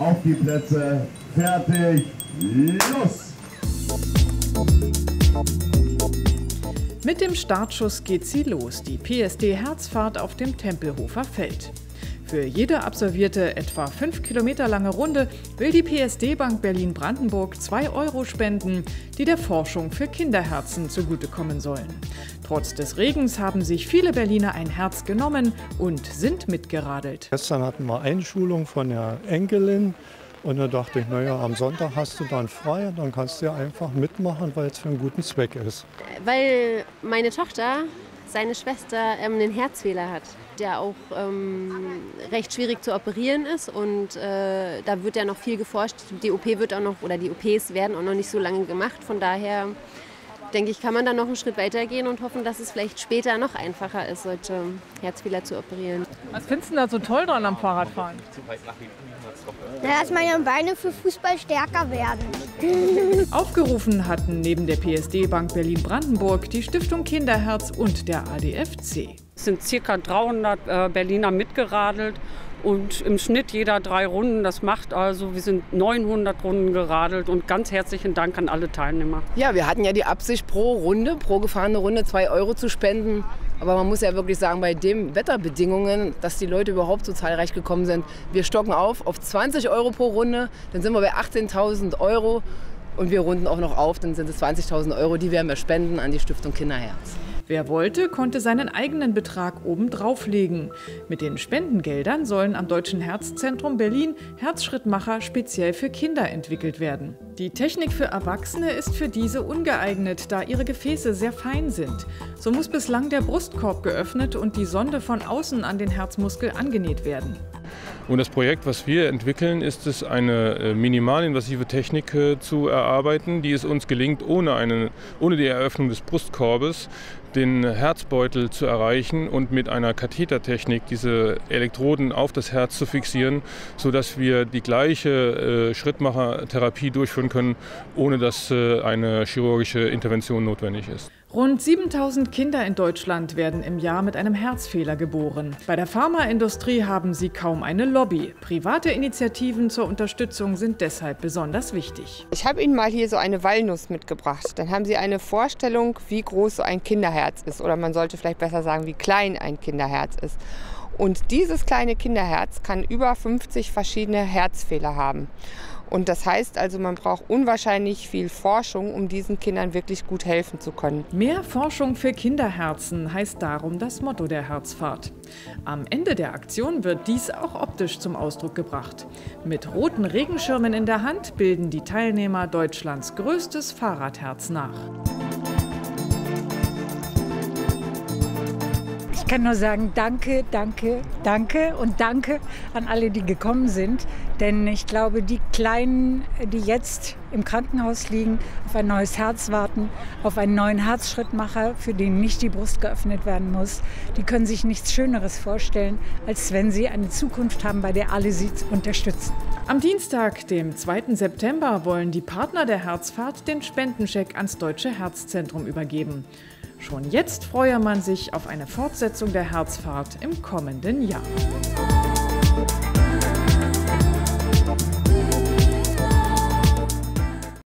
auf die Plätze, fertig, los! Mit dem Startschuss geht sie los, die PSD HerzFahrt auf dem Tempelhofer Feld. Für jede absolvierte etwa 5 Kilometer lange Runde will die PSD Bank Berlin-Brandenburg 2 € spenden, die der Forschung für Kinderherzen zugutekommen sollen. Trotz des Regens haben sich viele Berliner ein Herz genommen und sind mitgeradelt. Gestern hatten wir Einschulung von der Enkelin und da dachte ich, naja, am Sonntag hast du dann frei und dann kannst du ja einfach mitmachen, weil es für einen guten Zweck ist. Weil meine Tochter, seine Schwester, einen Herzfehler hat, der auch recht schwierig zu operieren ist und da wird ja noch viel geforscht. Die OPs werden auch noch nicht so lange gemacht. Von daher denke ich, kann man da noch einen Schritt weiter gehen und hoffen, dass es vielleicht später noch einfacher ist, solche Herzfehler zu operieren. Was findest du da so toll dran am Fahrradfahren? Ja, dass meine Beine für Fußball stärker werden. Aufgerufen hatten neben der PSD Bank Berlin-Brandenburg die Stiftung Kinderherz und der ADFC. Es sind ca. 300 Berliner mitgeradelt und im Schnitt jeder 3 Runden. Das macht also, wir sind 900 Runden geradelt und ganz herzlichen Dank an alle Teilnehmer. Ja, wir hatten ja die Absicht, pro gefahrene Runde 2 € zu spenden. Aber man muss ja wirklich sagen, bei den Wetterbedingungen, dass die Leute überhaupt so zahlreich gekommen sind, wir stocken auf 20 € pro Runde, dann sind wir bei 18.000 € und wir runden auch noch auf, dann sind es 20.000 €, die werden wir spenden an die Stiftung Kinderherz. Wer wollte, konnte seinen eigenen Betrag obendrauf legen. Mit den Spendengeldern sollen am Deutschen Herzzentrum Berlin Herzschrittmacher speziell für Kinder entwickelt werden. Die Technik für Erwachsene ist für diese ungeeignet, da ihre Gefäße sehr fein sind. So muss bislang der Brustkorb geöffnet und die Sonde von außen an den Herzmuskel angenäht werden. Und das Projekt, was wir entwickeln, ist es, eine minimalinvasive Technik zu erarbeiten, die es uns gelingt, ohne die Eröffnung des Brustkorbes den Herzbeutel zu erreichen und mit einer Kathetertechnik diese Elektroden auf das Herz zu fixieren, sodass wir die gleiche Schrittmachertherapie durchführen können, ohne dass eine chirurgische Intervention notwendig ist. Rund 7.000 Kinder in Deutschland werden im Jahr mit einem Herzfehler geboren. Bei der Pharmaindustrie haben sie kaum eine Lobby. Private Initiativen zur Unterstützung sind deshalb besonders wichtig. Ich habe Ihnen mal hier so eine Walnuss mitgebracht. Dann haben Sie eine Vorstellung, wie groß so ein Kinderherz ist. Oder man sollte vielleicht besser sagen, wie klein ein Kinderherz ist. Und dieses kleine Kinderherz kann über 50 verschiedene Herzfehler haben. Und das heißt also, man braucht unwahrscheinlich viel Forschung, um diesen Kindern wirklich gut helfen zu können. Mehr Forschung für Kinderherzen heißt darum das Motto der HerzFahrt. Am Ende der Aktion wird dies auch optisch zum Ausdruck gebracht. Mit roten Regenschirmen in der Hand bilden die Teilnehmer Deutschlands größtes Fahrradherz nach. Ich kann nur sagen, danke, danke, danke und danke an alle, die gekommen sind. Denn ich glaube, die Kleinen, die jetzt im Krankenhaus liegen, auf ein neues Herz warten, auf einen neuen Herzschrittmacher, für den nicht die Brust geöffnet werden muss, die können sich nichts Schöneres vorstellen, als wenn sie eine Zukunft haben, bei der alle sie unterstützen. Am Dienstag, dem 2. September, wollen die Partner der HerzFahrt den Spendenscheck ans Deutsche Herzzentrum übergeben. Schon jetzt freue man sich auf eine Fortsetzung der HerzFahrt im kommenden Jahr.